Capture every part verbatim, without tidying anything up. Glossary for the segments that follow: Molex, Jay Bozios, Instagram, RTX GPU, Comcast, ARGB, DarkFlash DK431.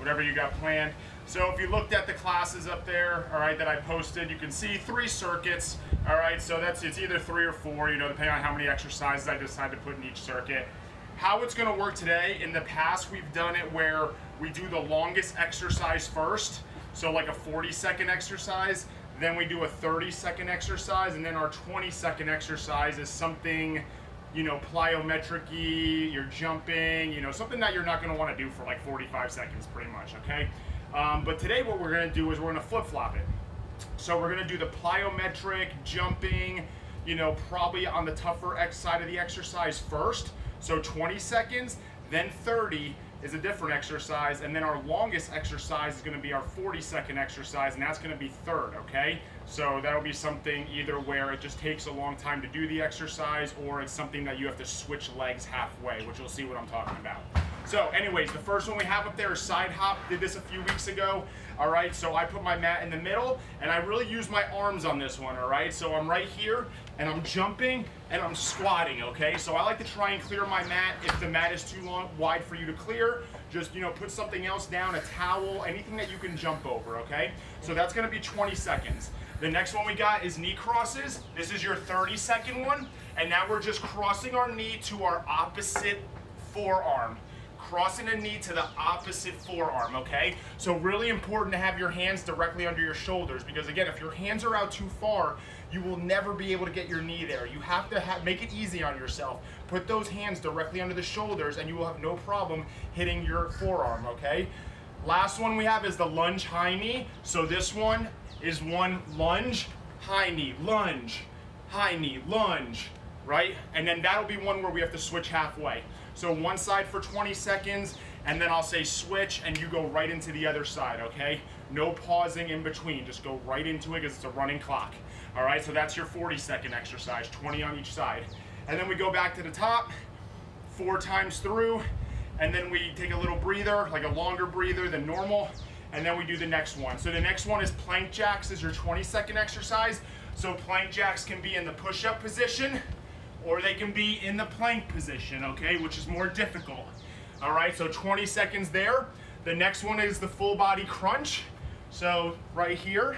whatever you got planned. So if you looked at the classes up there, all right, that I posted, you can see three circuits, all right? So that's, it's either three or four, you know, depending on how many exercises I decide to put in each circuit. How it's gonna work today, in the past we've done it where we do the longest exercise first, so like a forty second exercise, then we do a thirty second exercise, and then our twenty second exercise is something, you know, plyometric-y, you're jumping, you know, something that you're not gonna wanna do for like forty-five seconds pretty much, okay? Um, but today what we're gonna do is we're gonna flip-flop it. So we're gonna do the plyometric, jumping, you know, probably on the tougher X side of the exercise first. So twenty seconds, then thirty is a different exercise, and then our longest exercise is gonna be our forty second exercise, and that's gonna be third, okay? So that'll be something either where it just takes a long time to do the exercise, or it's something that you have to switch legs halfway, which you'll see what I'm talking about. So anyways, the first one we have up there is side hop. Did this a few weeks ago, all right? So I put my mat in the middle, and I really use my arms on this one, all right? So I'm right here, and I'm jumping, and I'm squatting, okay? So I like to try and clear my mat. If the mat is too long, wide for you to clear, just, you know, put something else down, a towel, anything that you can jump over, okay? So that's gonna be twenty seconds. The next one we got is knee crosses. This is your thirty second one, and now we're just crossing our knee to our opposite forearm. Crossing a knee to the opposite forearm, okay? So really important to have your hands directly under your shoulders, because again, if your hands are out too far, you will never be able to get your knee there. You have to have, make it easy on yourself. Put those hands directly under the shoulders and you will have no problem hitting your forearm, okay? Last one we have is the lunge high knee. So this one is one lunge, high knee, lunge, high knee, lunge, right? And then that'll be one where we have to switch halfway. So one side for twenty seconds, and then I'll say switch, and you go right into the other side, okay? No pausing in between, just go right into it because it's a running clock. All right, so that's your forty second exercise, twenty on each side. And then we go back to the top, four times through, and then we take a little breather, like a longer breather than normal, and then we do the next one. So the next one is plank jacks, is your twenty second exercise. So plank jacks can be in the push-up position, or they can be in the plank position, okay, which is more difficult. All right, so twenty seconds there. The next one is the full body crunch. So right here,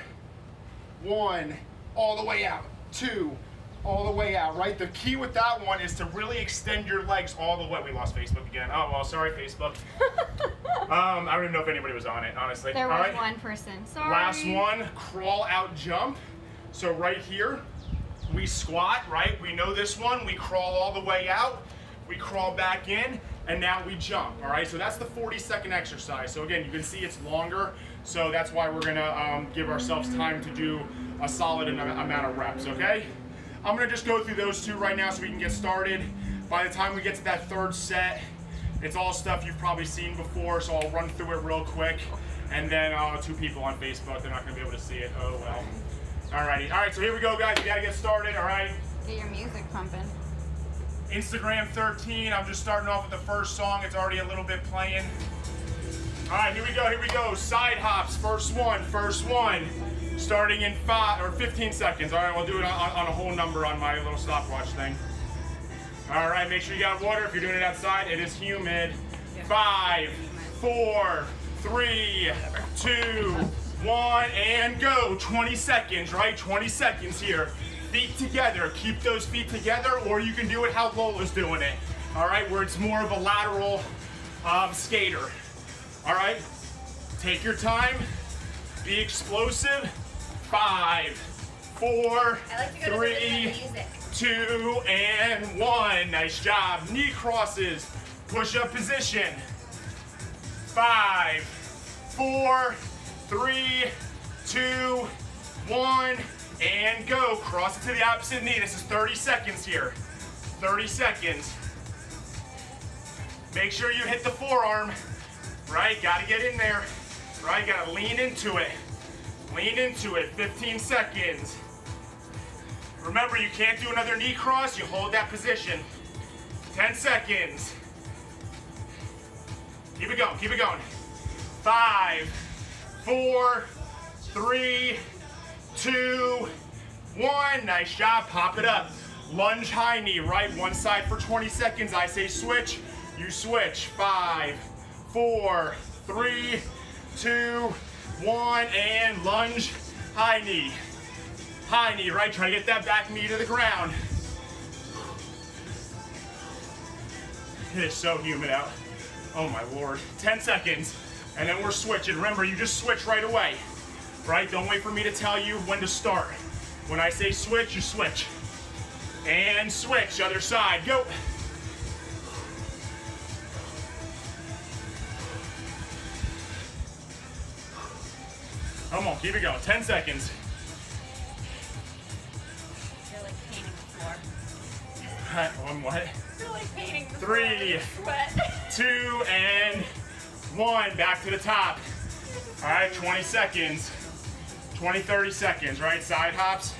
one, all the way out, two, all the way out, right? The key with that one is to really extend your legs all the way. We lost Facebook again. Oh, well, sorry, Facebook. um, I don't even know if anybody was on it, honestly. There was all right. One person, sorry. Last one, crawl out jump. So right here, we squat, right? We know this one. We crawl all the way out, we crawl back in, and now we jump, all right? So that's the forty second exercise. So again, you can see it's longer, so that's why we're gonna um, give ourselves time to do a solid amount of reps, okay? I'm gonna just go through those two right now so we can get started. By the time we get to that third set, it's all stuff you've probably seen before, so I'll run through it real quick. And then uh, two people on Facebook, they're not gonna be able to see it, oh well. Alrighty, alright, so here we go guys, we gotta get started, alright? Get your music pumping. Instagram thirteen, I'm just starting off with the first song, it's already a little bit playing. Alright, here we go, here we go, side hops, first one, first one. Starting in five, or fifteen seconds, alright, we'll do it on, on a whole number on my little stopwatch thing. Alright, make sure you got water, if you're doing it outside, it is humid. Five, four, three, two, one, and go. Twenty seconds, right? Twenty seconds here. Feet together, keep those feet together, or you can do it how Lola's doing it, all right, where it's more of a lateral um, skater. All right, take your time, be explosive. Five, four, like three, two, and one. Nice job. Knee crosses, push-up position. Five, four, three, two, one, and go. Cross it to the opposite knee. This is thirty seconds here. thirty seconds. Make sure you hit the forearm, right? Gotta get in there, right? Gotta lean into it. Lean into it. fifteen seconds. Remember, you can't do another knee cross. You hold that position. ten seconds. Keep it going, keep it going. Five, four, three, two, one. Nice job, pop it up. Lunge high knee, right? One side for twenty seconds. I say switch, you switch. Five, four, three, two, one, and lunge. High knee. High knee, right? Try to get that back knee to the ground. It is so humid out. Oh my Lord. ten seconds, and then we're switching. Remember, you just switch right away, right? Don't wait for me to tell you when to start. When I say switch, you switch. And switch, other side, go. Come on, keep it going, ten seconds. You're like painting the floor. I'm what? You're like painting the floor. Three, two, and one, back to the top. All right, twenty seconds. twenty, thirty seconds, right? Side hops,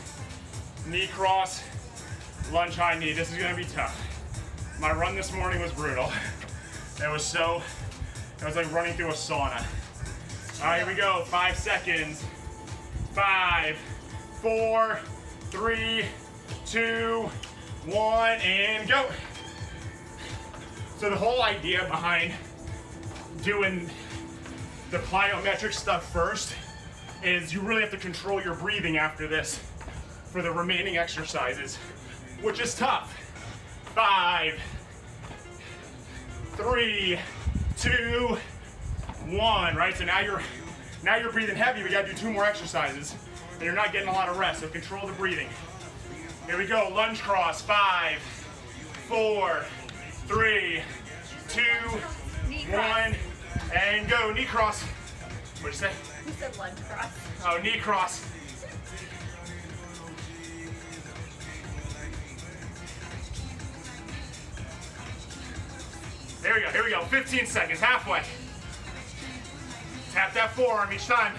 knee cross, lunge high knee. This is gonna be tough. My run this morning was brutal. It was so, it was like running through a sauna. All right, here we go, five seconds. Five, four, three, two, one, and go. So the whole idea behind doing the plyometric stuff first is you really have to control your breathing after this for the remaining exercises, which is tough. Five, three, two, one, right? So now you're now you're breathing heavy. We gotta do two more exercises and you're not getting a lot of rest, so control the breathing. Here we go, lunge cross, five, four, three, two, one, and go. Knee cross. What'd you say? You said lunge cross. Oh, knee cross. There we go, here we go, fifteen seconds, halfway. Tap that forearm each time.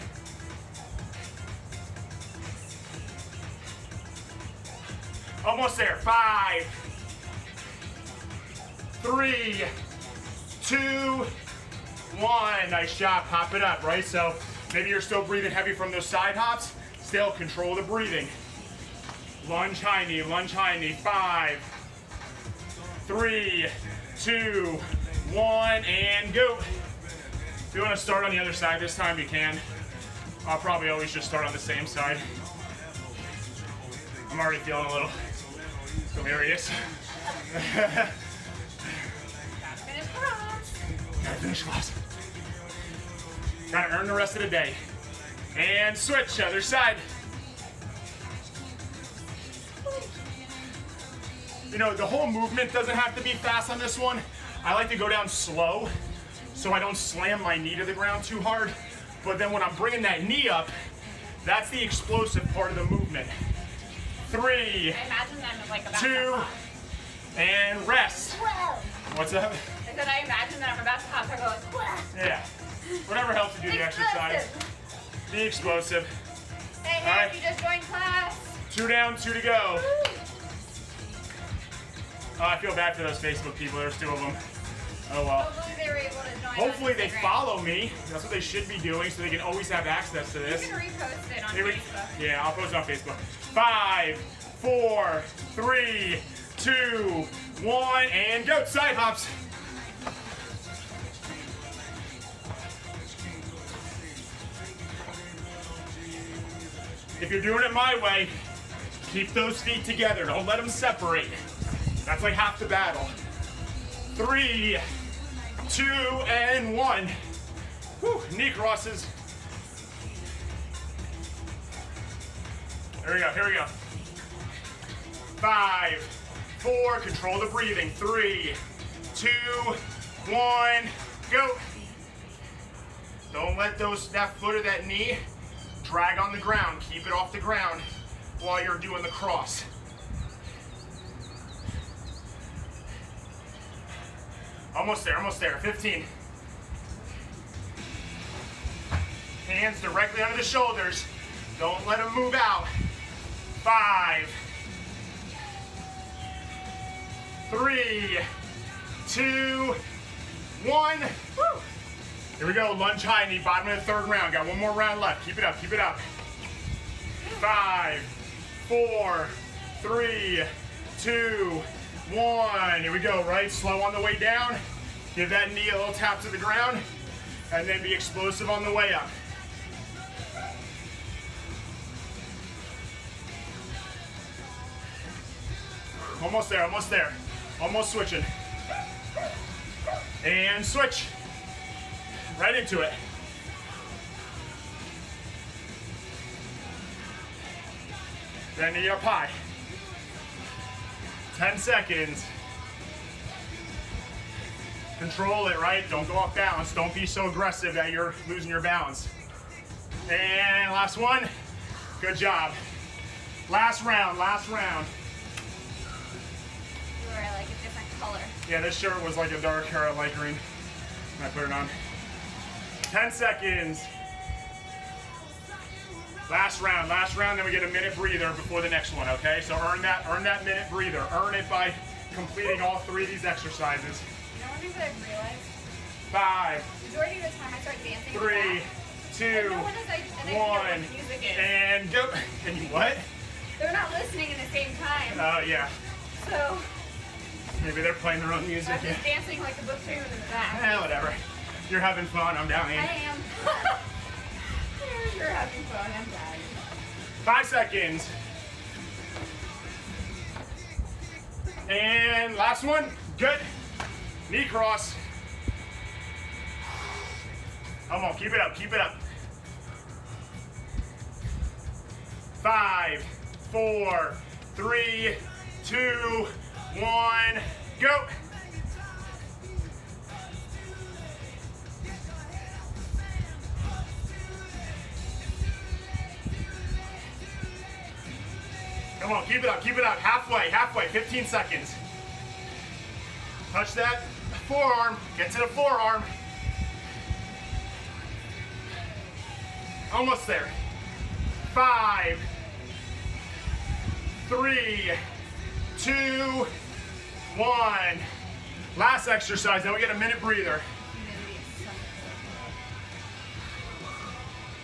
Almost there. Five, three, two, one. Nice job. Pop it up, right? So maybe you're still breathing heavy from those side hops. Still control the breathing. Lunge high knee, lunge high knee. Five, three, two, one, and go. If you want to start on the other side this time, you can. I'll probably always just start on the same side. I'm already feeling a little delirious. Finish class. Gotta finish class. Gotta earn the rest of the day. And switch, other side. You know, the whole movement doesn't have to be fast on this one. I like to go down slow, so I don't slam my knee to the ground too hard. But then when I'm bringing that knee up, that's the explosive part of the movement. Three, like two, and rest. Whoa. What's up? And then I imagine that I'm about to hop, I go like, whoa. Yeah, whatever helps you do the exercise. Be explosive. Hey, hey, right. If you just joined class. Two down, two to go. Oh, I feel bad for those Facebook people, there's two of them. Oh well. Hopefully they were able to join. Hopefully they follow me. That's what they should be doing, so they can always have access to this. You can repost it on Here we, Facebook. Yeah, I'll post it on Facebook. Five, four, three, two, one, and go. Side hops. If you're doing it my way, keep those feet together. Don't let them separate. That's like half the battle. Three, two, and one. Whew, knee crosses. Here we go, here we go. Five, four, control the breathing. Three, two, one, go. Don't let those, that foot or that knee drag on the ground. Keep it off the ground while you're doing the cross. Almost there, almost there, fifteen. Hands directly under the shoulders. Don't let them move out. Five, three, two, one. Woo. Here we go, lunge high knee, bottom of the third round. Got one more round left, keep it up, keep it up. Five, four, three, two, one. Here we go, right? Slow on the way down. Give that knee a little tap to the ground. and then be explosive on the way up. Almost there, almost there. Almost switching. And switch. Right into it. Then knee up high. ten seconds. Control it, right? Don't go off balance. Don't be so aggressive that you're losing your balance. And last one. Good job. Last round, last round. You were like a different color. Yeah, this shirt was like a dark hair, light green. I put it on. ten seconds. Last round, last round, then we get a minute breather before the next one, okay? So earn that, earn that minute breather. Earn it by completing all three of these exercises. You know what I've realized? Five. Majority of the time I start dancing. Three, two, one, and go. And you what? They're not listening at the same time. Oh, uh, yeah. So. Maybe they're playing their own music. I'm just yeah. dancing like a buffoon in the back. Eh, whatever. You're having fun, I'm down here. I am. You're having fun, I'm glad. Five seconds. And last one, good. Knee cross. Come on, keep it up, keep it up. Five, four, three, two, one, go. Come on, keep it up, keep it up. Halfway, halfway, fifteen seconds. Touch that forearm, get to the forearm. Almost there. Five, three, two, one. Last exercise, now we get a minute breather.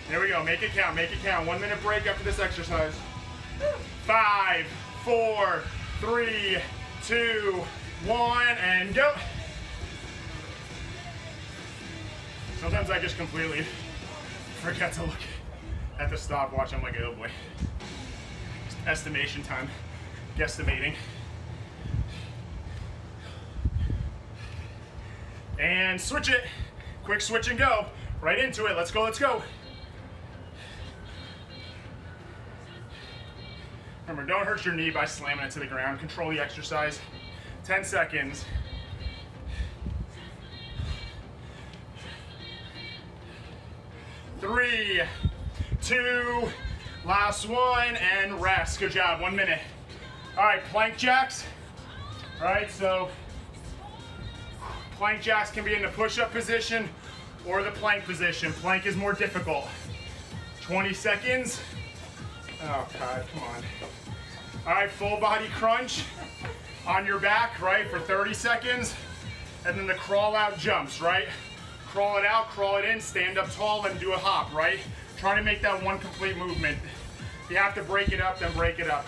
There we go, make it count, make it count. One minute break after this exercise. Five, four, three, two, one, and go. Sometimes I just completely forget to look at the stopwatch. I'm like, oh boy. Estimation time. Guesstimating. And switch it. Quick switch and go. Right into it. Let's go, let's go. Remember, don't hurt your knee by slamming it to the ground. Control the exercise. ten seconds. Three, two, last one, and rest. Good job, one minute. All right, plank jacks. All right, so plank jacks can be in the push-up position or the plank position. Plank is more difficult. twenty seconds. Oh God, come on. All right, full body crunch on your back, right, for thirty seconds. And then the crawl out jumps, right? Crawl it out, crawl it in, stand up tall, and do a hop, right? Try to make that one complete movement. You have to break it up, then break it up.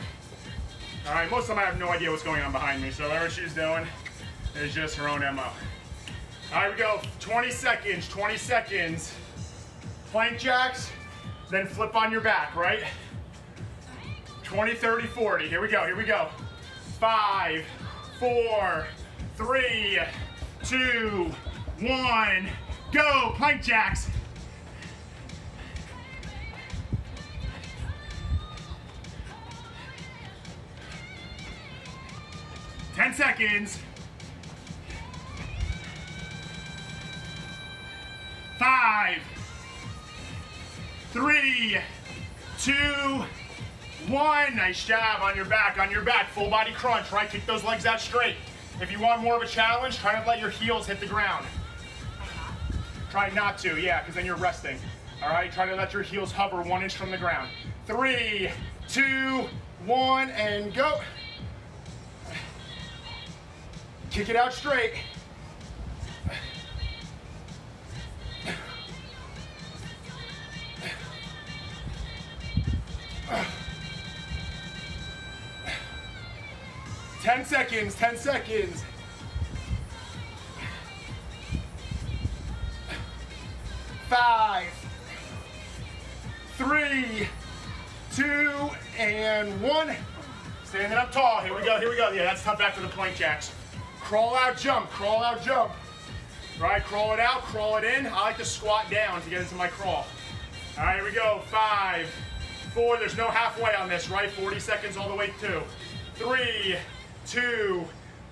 All right, most of them I have no idea what's going on behind me, so whatever she's doing is just her own M O. All right, we go, twenty seconds, twenty seconds. Plank jacks, then flip on your back, right? twenty, thirty, forty. Here we go, here we go. Five, four, three, two, one, go. Plank jacks. ten seconds. Five, three, two, one, nice job on your back, on your back, full body crunch, right? Kick those legs out straight. If you want more of a challenge, try not to let your heels hit the ground. Try not to, yeah, because then you're resting. All right, try to let your heels hover one inch from the ground. Three, two, one, and go. Kick it out straight. ten seconds, ten seconds. five, three, two, and one. Standing up tall. Here we go, here we go. Yeah, that's tough after the plank jacks. Crawl out, jump, crawl out, jump. Right, crawl it out, crawl it in. I like to squat down to get into my crawl. All right, here we go. Five, four, there's no halfway on this, right? forty seconds all the way to. Three, two,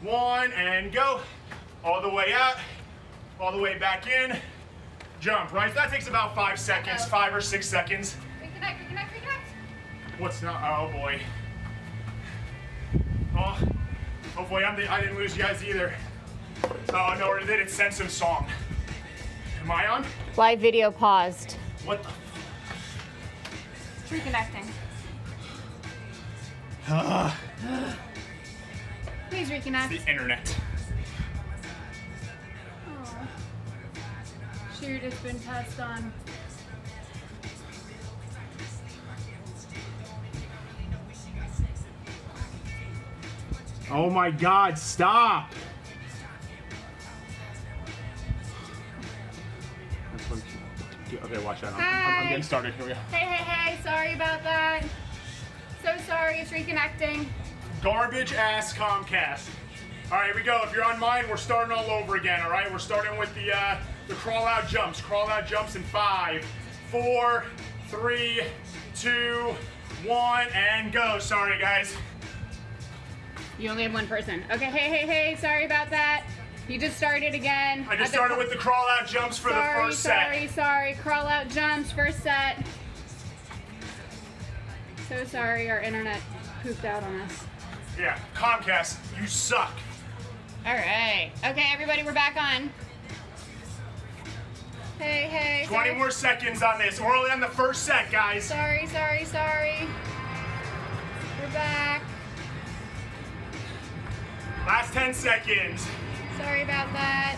one, and go. All the way out, all the way back in. Jump, right? So that takes about five seconds, five or six seconds. Reconnect, reconnect, reconnect. What's not, oh boy. Oh, hopefully I'm the, I didn't lose you guys either. Oh no, or did it send some song? Am I on? Live video paused. What the? It's reconnecting. Uh, Please reconnect. It's the internet. Oh. Shoot, it's been passed on. Oh my God, stop. Okay, watch that. I'm, I'm getting started. Here we go. Hey, hey, hey. Sorry about that. So sorry. It's reconnecting. Garbage ass Comcast. All right, here we go. If you're on mine, we're starting all over again. All right, we're starting with the uh, the crawl out jumps. Crawl out jumps in five, four, three, two, one, and go. Sorry, guys. You only have one person. Okay. Hey, hey, hey. Sorry about that. You just started again. I just started with the crawl out jumps for sorry, the first sorry, set. Sorry, sorry, crawl out jumps, first set. So sorry, our internet pooped out on us. Yeah, Comcast, you suck. All right. Okay, everybody, we're back on. Hey, hey. twenty sorry. More seconds on this. We're only on the first set, guys. Sorry, sorry, sorry. We're back. Last ten seconds. Sorry about that.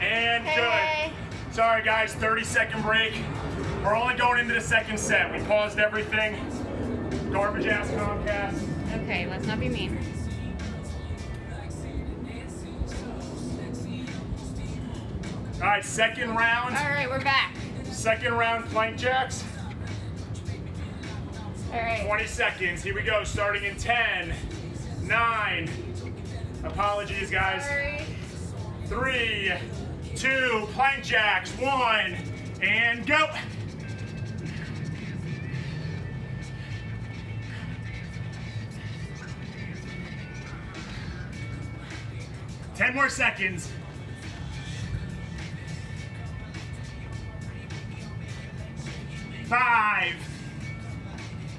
And hey, good. Hey. Sorry guys, thirty second break. We're only going into the second set. We paused everything. Garbage ass Comcast. Okay, let's not be mean. All right, second round. All right, we're back. Second round plank jacks. All right. twenty seconds, here we go, starting in ten, nine, apologies guys, Sorry. three, two, plank jacks, one, and go. ten more seconds. Five.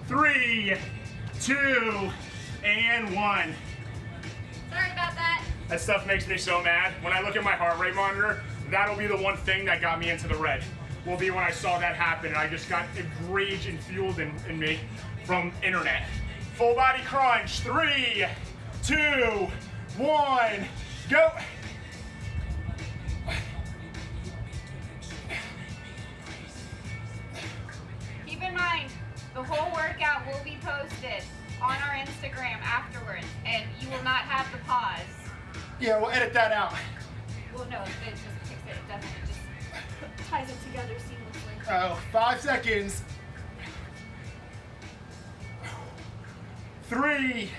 Three, two, and one. Sorry about that. That stuff makes me so mad. When I look at my heart rate monitor, that'll be the one thing that got me into the red. Will be when I saw that happen, and I just got enraged and fueled in, in me from internet. Full body crunch. Three, two, one, go. Keep in mind, the whole workout will be posted on our Instagram afterwards, and you will not have the pause. Yeah, we'll edit that out. Well, no, it just picks it. It doesn't. It just ties it together seamlessly. Oh, five seconds. Three,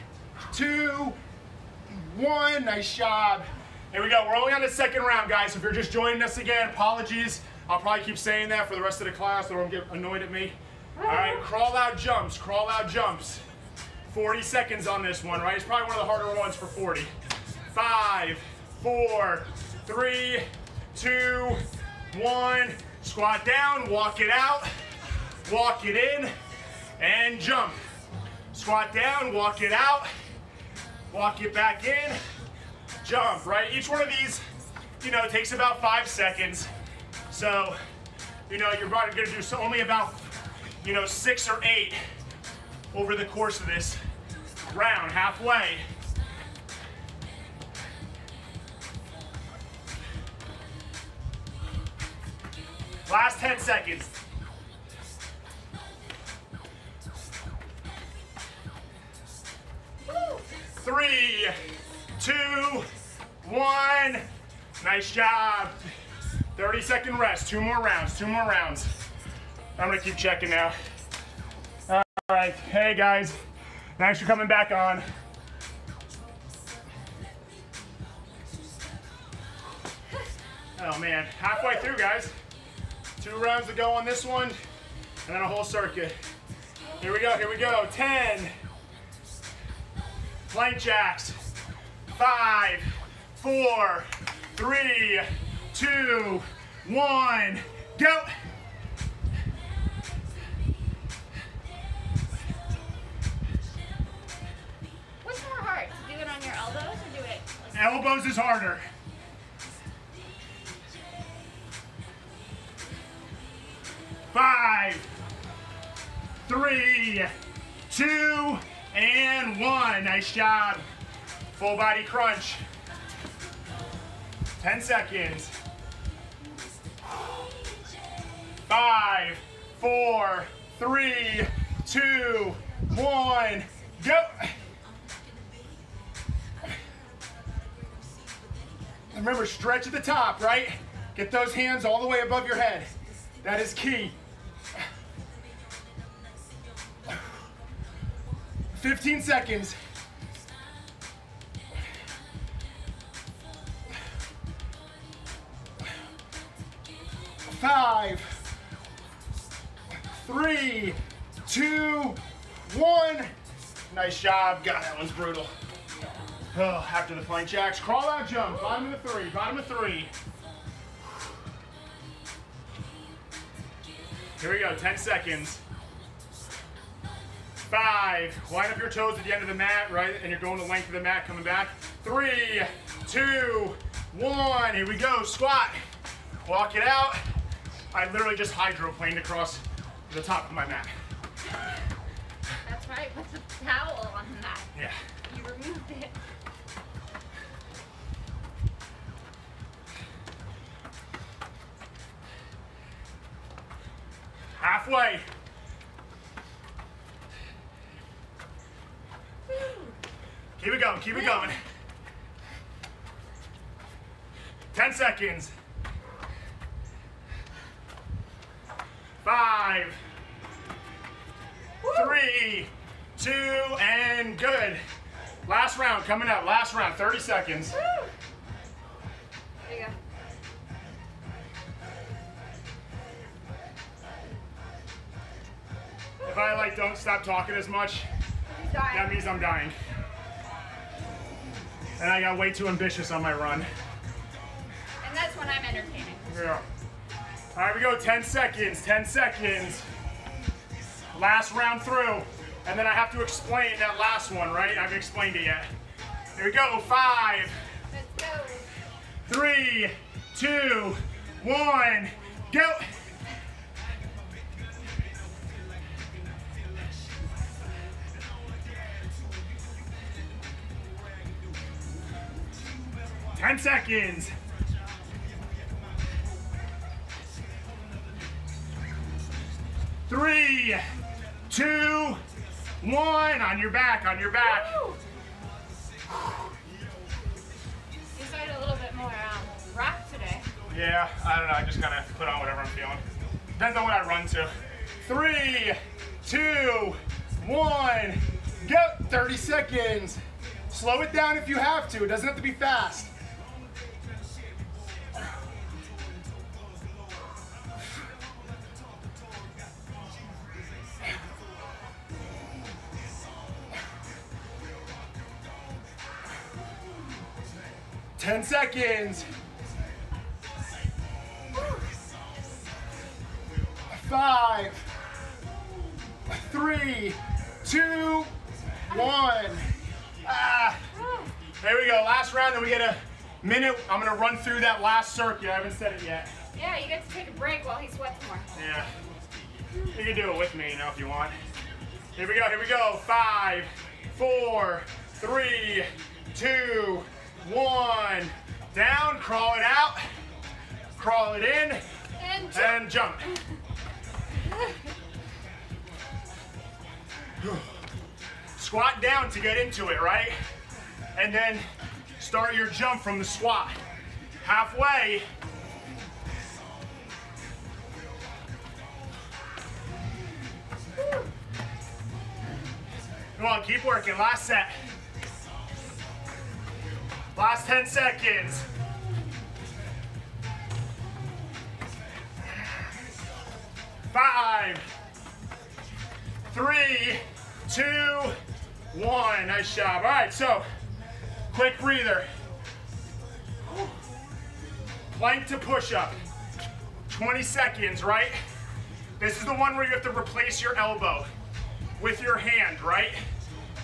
two, one. Nice job. Here we go. We're only on the second round, guys. If you're just joining us again, apologies. I'll probably keep saying that for the rest of the class, or I'll get annoyed at me. All right, crawl out jumps, crawl out jumps. forty seconds on this one, right? It's probably one of the harder ones for forty. Five, four, three, two, one. Squat down, walk it out, walk it in, and jump. Squat down, walk it out, walk it back in, jump, right? Each one of these, you know, takes about five seconds. So, you know, you're probably gonna do so only about you know, six or eight over the course of this round, halfway. Last ten seconds. Woo. Three, two, one. Nice job. thirty second rest, two more rounds, two more rounds. I'm gonna keep checking now. All right, hey guys, thanks for coming back on. Oh man, halfway through guys. Two rounds to go on this one, and then a whole circuit. Here we go, here we go, ten. Plank jacks, five, four, three, two, one, go. What's more hard, do it on your elbows or do it? Elbows is harder. Five, three, two, and one. Nice job. Full body crunch. Ten seconds. Five, four, three, two, one, go. Remember, stretch at the top, right? Get those hands all the way above your head. That is key. fifteen seconds. Five, three, two, one. Nice job. God, that one's brutal. Oh, after the plank jacks, crawl out jump. Bottom of the three, bottom of three. Here we go, ten seconds. Five, line up your toes at the end of the mat, right? And you're going the length of the mat, coming back. Three, two, one, here we go, squat. Walk it out. I literally just hydroplaned across the top of my mat. That's right, put the towel on the mat. Yeah. You removed it. Halfway. Keep it going, keep it going. ten seconds. Five, three, two, and good. Last round coming up, last round, thirty seconds. There you go. If I like don't stop talking as much, that means I'm dying. And I got way too ambitious on my run. And that's when I'm entertaining. Yeah. All right, we go, ten seconds, ten seconds. Last round through. And then I have to explain that last one, right? I haven't explained it yet. Here we go, five, Let's go. three, two, one, go. ten seconds. Three, two, one. On your back, on your back. Woo. You started a little bit more um, rock today. Yeah, I don't know. I just kind of put on whatever I'm feeling. Depends on what I run to. Three, two, one. Go. thirty seconds. Slow it down if you have to. It doesn't have to be fast. ten seconds. Five, three, two, one. Ah. There we go, last round, then we get a minute. I'm gonna run through that last circuit. I haven't said it yet. Yeah, you get to take a break while he sweats more. Yeah. You can do it with me, you know, if you want. Here we go, here we go. Five, four, three, two, one, down, crawl it out, crawl it in, and jump. And jump. Squat down to get into it, right? And then Start your jump from the squat. Halfway. Come on, keep working. Last set. Last ten seconds. Five, three, two, one. Nice job. All right, so quick breather. Plank to push up. twenty seconds, right? This is the one where you have to replace your elbow with your hand, right?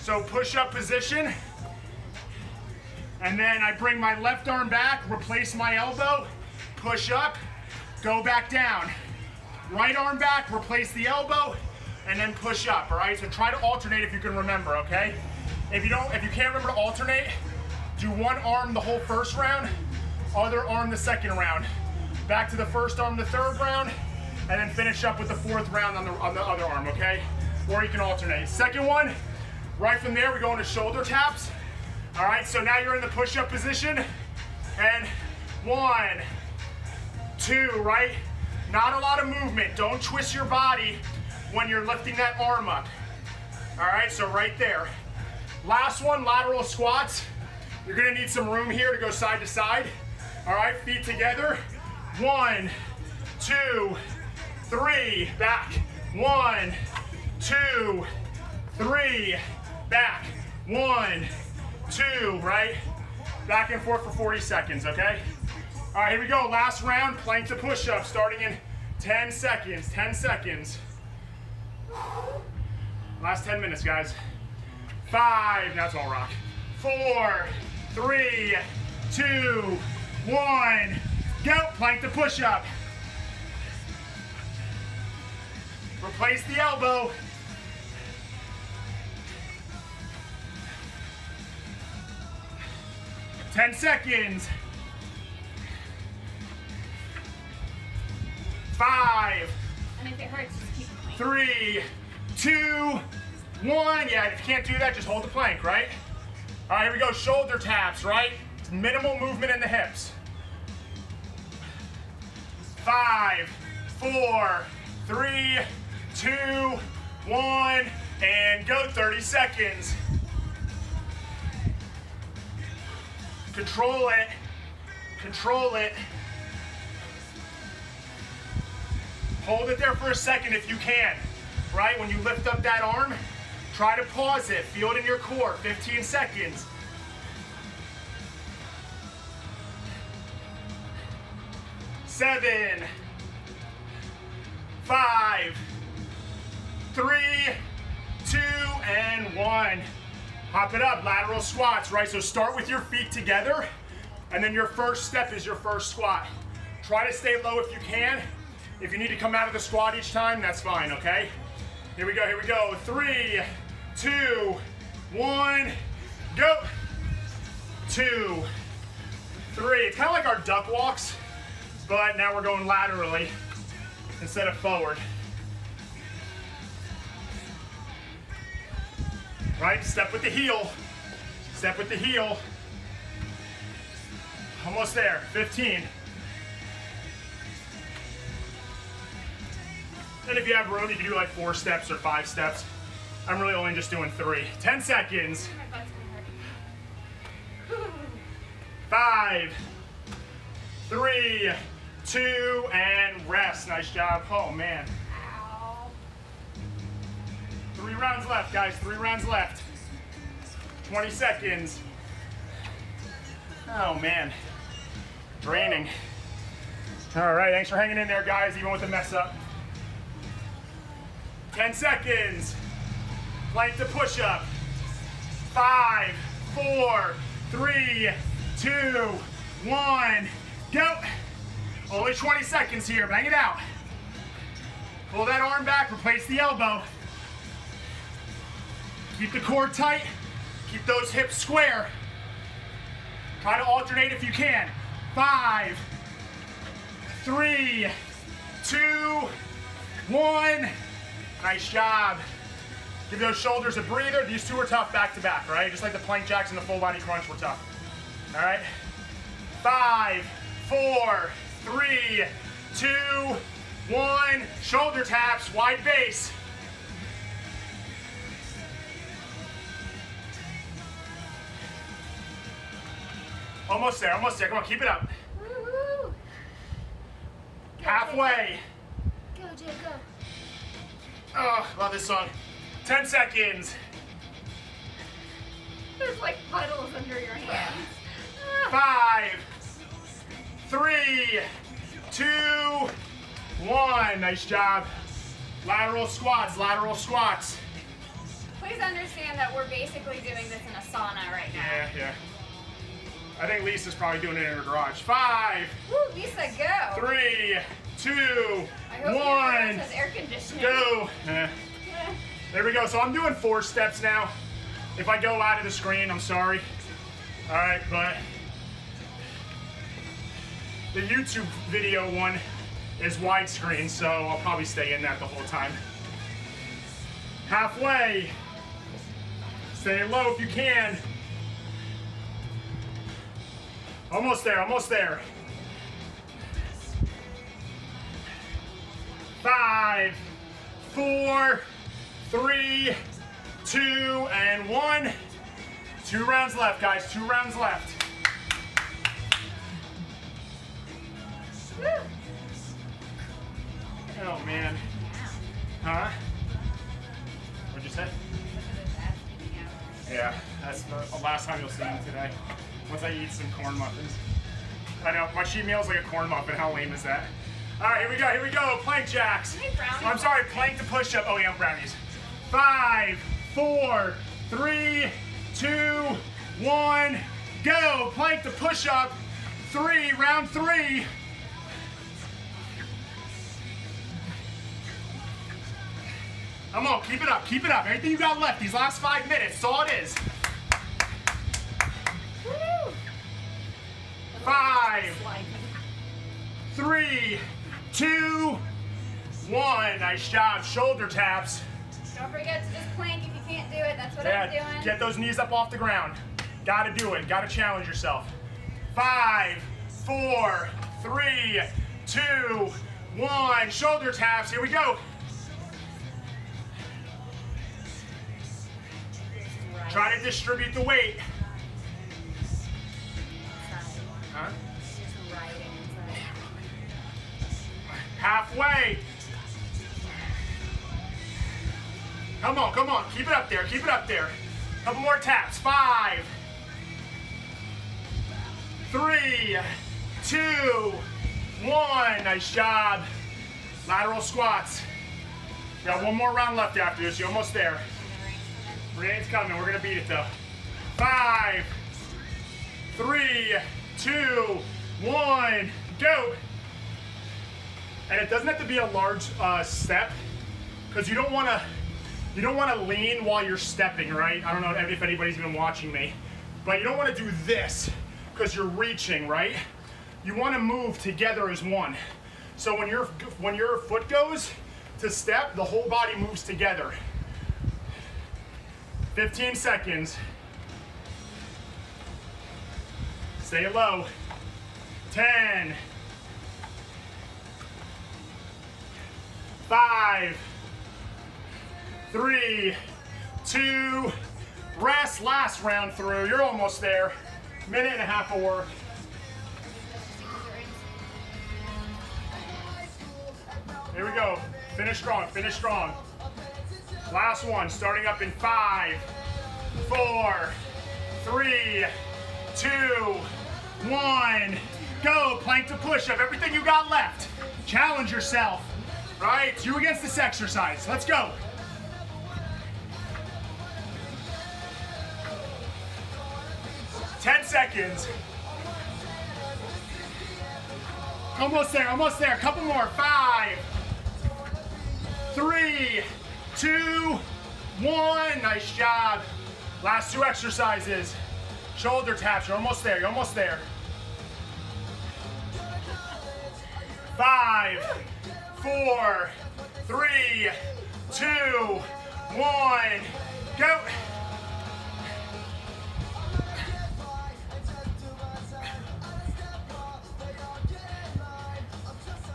So push up position. And then I bring my left arm back, replace my elbow, push up, go back down. Right arm back, replace the elbow, and then push up, all right? So try to alternate if you can remember, okay? If you don't, if you can't remember to alternate, do one arm the whole first round, other arm the second round. Back to the first arm the third round, and then finish up with the fourth round on the, on the other arm, okay? Or you can alternate. Second one, right from there, we go into shoulder taps. All right, so now you're in the push-up position, and one, two, right? Not a lot of movement. Don't twist your body when you're lifting that arm up. All right, so right there. Last one, lateral squats. You're gonna need some room here to go side to side. All right, feet together. One, two, three, back. One, two, three, back. One, two, right? Back and forth for forty seconds, okay? All right, here we go, last round, plank to push-up, starting in ten seconds, ten seconds. Last ten minutes, guys. Five, that's all rock. Four, three, two, one, go, plank to push-up. Replace the elbow. ten seconds. Five, and if it hurts, just keep it three, two, one. Yeah, if you can't do that, just hold the plank, right? All right, here we go, shoulder taps, right? Minimal movement in the hips. Five, four, three, two, one, and go, thirty seconds. Control it, control it. Hold it there for a second if you can, right? When you lift up that arm, try to pause it, feel it in your core, fifteen seconds. Seven, five, three, two, and one. Hop it up, lateral squats, right? So start with your feet together, and then your first step is your first squat. Try to stay low if you can. If you need to come out of the squat each time, that's fine, okay? Here we go, here we go. Three, two, one, go. Two, three. It's kind of like our duck walks, but now we're going laterally instead of forward. Right, step with the heel. Step with the heel. Almost there, fifteen. And if you have room, you can do like four steps or five steps. I'm really only just doing three. ten seconds. Five, three, two, and rest. Nice job. Oh, man. Three rounds left, guys. Three rounds left. twenty seconds. Oh, man. Draining. All right. Thanks for hanging in there, guys, even with the mess up. ten seconds. Plank to push up. Five, four, three, two, one, go. Only twenty seconds here. Bang it out. Pull that arm back, replace the elbow. Keep the core tight. Keep those hips square. Try to alternate if you can. Five, three, two, one. Nice job. Give those shoulders a breather. These two are tough back to back, right? Just like the plank jacks and the full body crunch were tough. All right. Five, four, three, two, one. Shoulder taps, wide base. Almost there, almost there. Come on, keep it up. Woo-hoo. Halfway. Go, Jay, go. Oh, love this song. Ten seconds. There's like puddles under your hands. Five, three, two, one. Nice job. Lateral squats, lateral squats. Please understand that we're basically doing this in a sauna right now. Yeah, yeah. I think Lisa's probably doing it in her garage. Five. Woo, Lisa, go. Three, two, one. I hope your garage has air conditioning. Go. Yeah. Yeah. There we go. So I'm doing four steps now. If I go out of the screen, I'm sorry. All right, but the YouTube video one is widescreen, so I'll probably stay in that the whole time. Halfway. Stay low if you can. Almost there, almost there. Five, four, three, two, and one. Two rounds left, guys, two rounds left. Woo. Oh, man. Huh? What'd you say? Yeah, that's the last time you'll see me today. Once I eat some corn muffins. I know, my cheat meal is like a corn muffin. How lame is that? All right, here we go, here we go. Plank jacks. I'm sorry, plank to push up. Oh, yeah, brownies. Five, four, three, two, one, go. Plank to push up. Three, round three. Come on, keep it up, keep it up. Everything you got left, these last five minutes, that's all it is. Five, three, two, one. Nice job. Shoulder taps. Don't forget to just plank if you can't do it. That's what yeah, I'm doing. Get those knees up off the ground. Gotta do it. Gotta challenge yourself. Five, four, three, two, one. Shoulder taps. Here we go. Right. Try to distribute the weight. Huh? Halfway. Come on, come on. Keep it up there. Keep it up there. Couple more taps. Five, three, two, one. Nice job. Lateral squats. We got one more round left after this. You're almost there. Rain's coming. We're going to beat it, though. Five, three, two, one, go. And it doesn't have to be a large uh, step, because you don't want to you don't want to lean while you're stepping, right? I don't know if anybody's been watching me, but you don't want to do this because you're reaching, right? You want to move together as one. So when your when your foot goes to step, the whole body moves together. fifteen seconds. Stay low. ten, five, three, two, rest, last round through. You're almost there. Minute and a half of work. Here we go. Finish strong, finish strong. Last one, starting up in five, four, three, two, one, go. Plank to push up. Everything you got left. Challenge yourself. Right? You against this exercise. Let's go. ten seconds. Almost there. Almost there. A couple more. Five, three, two, one. Nice job. Last two exercises. Shoulder taps, you're almost there, you're almost there. Five, four, three, two, one, go.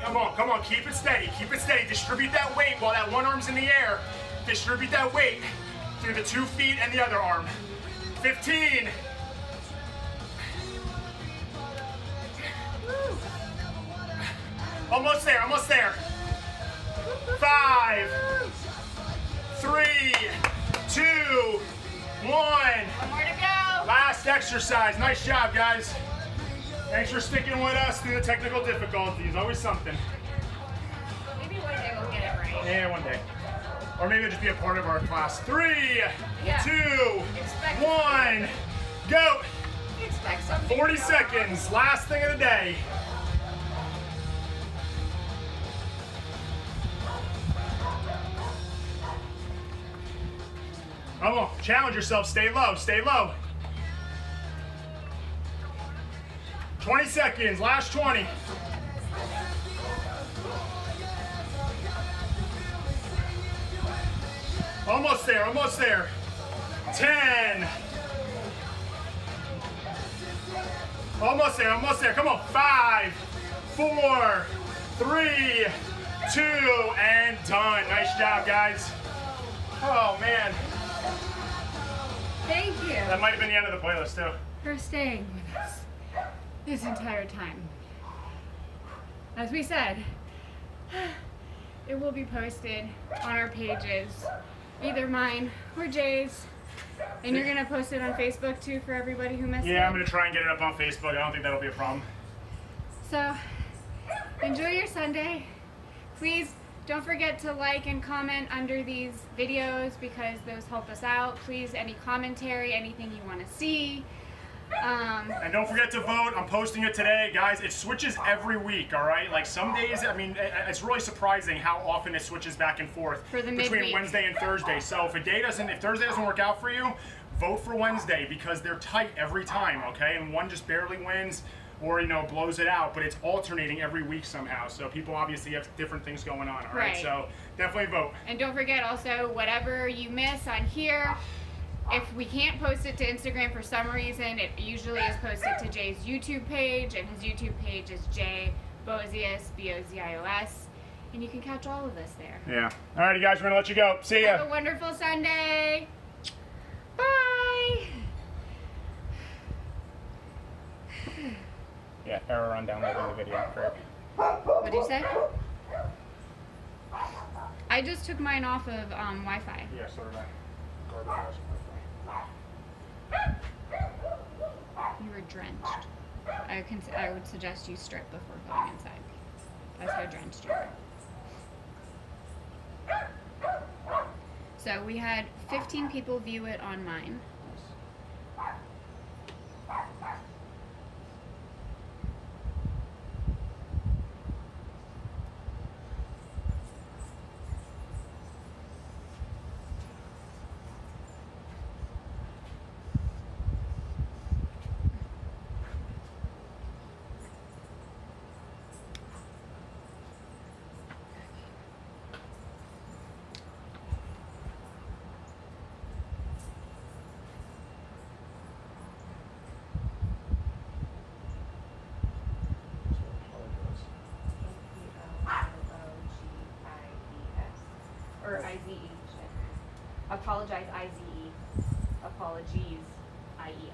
Come on, come on, keep it steady, keep it steady. Distribute that weight while that one arm's in the air. Distribute that weight through the two feet and the other arm. fifteen. Almost there, almost there. Five, three, two, one. One more to go. Last exercise. Nice job, guys. Thanks for sticking with us through the technical difficulties. Always something. Maybe one day we'll get it right. Yeah, one day. Or maybe it'll just be a part of our class. Three, yeah. two, Expect one, go. Expect something. forty seconds. Last thing of the day. Come on, challenge yourself, stay low, stay low. twenty seconds, last twenty. Almost there, almost there. ten. Almost there, almost there, come on. Five, four, three, two, and done. Nice job, guys. Oh, man. Thank you. That might have been the end of the playlist too. For staying with us this entire time. As we said, it will be posted on our pages, either mine or Jay's. And you're gonna post it on Facebook too for everybody who missed it? Yeah, I'm gonna try and get it up on Facebook. I don't think that'll be a problem. So, enjoy your Sunday. Please don't forget to like and comment under these videos because those help us out. Please, any commentary, anything you want to see. Um, and don't forget to vote. I'm posting it today, guys. It switches every week, all right? Like some days, I mean, it's really surprising how often it switches back and forth for the midweek between Wednesday and Thursday. So if a day doesn't, if Thursday doesn't work out for you, vote for Wednesday because they're tight every time, okay? And one just barely wins, or, you know, blows it out, but it's alternating every week somehow. So people obviously have different things going on, all right? right? So definitely vote. And don't forget also, whatever you miss on here, if we can't post it to Instagram for some reason, it usually is posted to Jay's YouTube page, and his YouTube page is Jay Bozios, B O Z I O S, and you can catch all of this there. Yeah. All right, you guys, we're going to let you go. See ya. Have a wonderful Sunday. Bye. Yeah, error on downloading the video. Crap. What did you say? I just took mine off of um, Wi-Fi. Yeah, so did I. Garbage house Wi-Fi. You were drenched. I, can, I would suggest you strip before going inside. That's how drenched you were. So we had fifteen people view it on mine. I Z E. Apologize, I Z E. Apologies, I E S.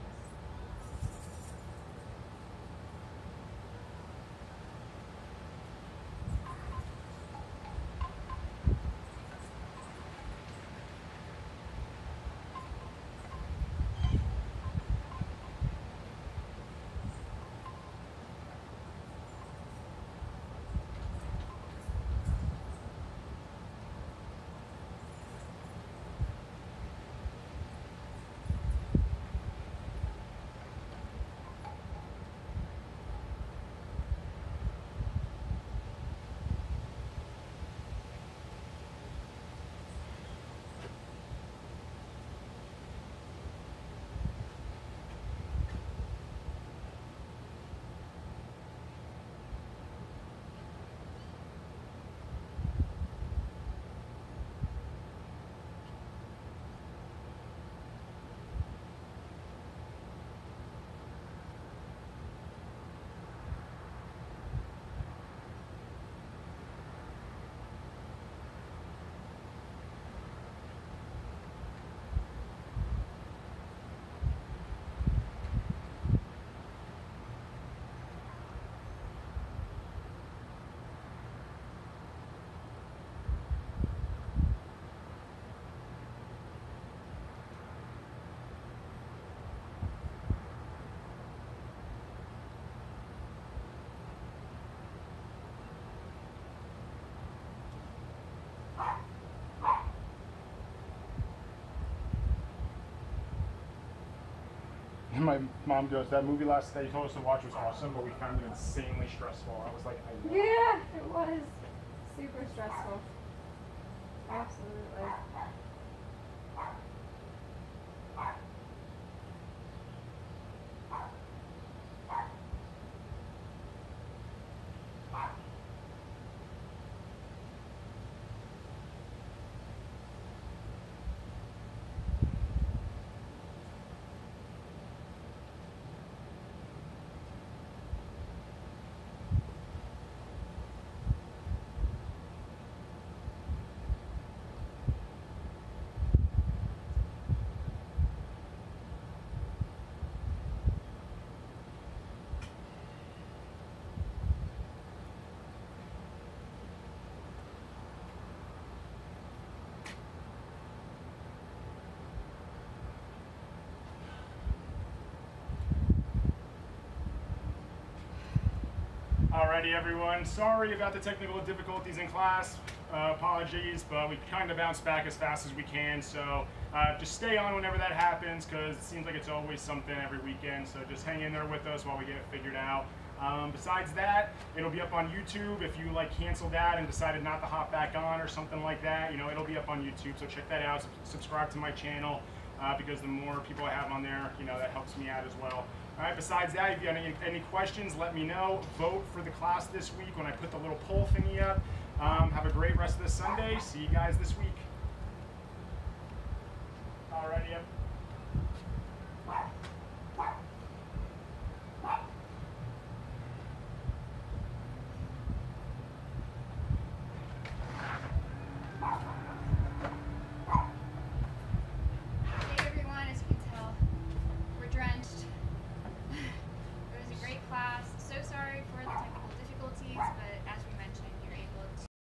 my mom goes, that movie last that you told us to watch was awesome, but we found it insanely stressful. I was like, I know. Yeah, it was super stressful. Absolutely. Alrighty, everyone. Sorry about the technical difficulties in class. Uh, apologies, but we kind of bounce back as fast as we can. So uh, just stay on whenever that happens, because it seems like it's always something every weekend. So just hang in there with us while we get it figured out. Um, besides that, it'll be up on YouTube. If you like canceled that and decided not to hop back on or something like that, you know, it'll be up on YouTube. So check that out. Sub subscribe to my channel uh, because the more people I have on there, you know, that helps me out as well. All right, besides that, if you have any, any questions, let me know. Vote for the class this week when I put the little poll thingy up. Um, have a great rest of this Sunday. See you guys this week. All righty, everybody.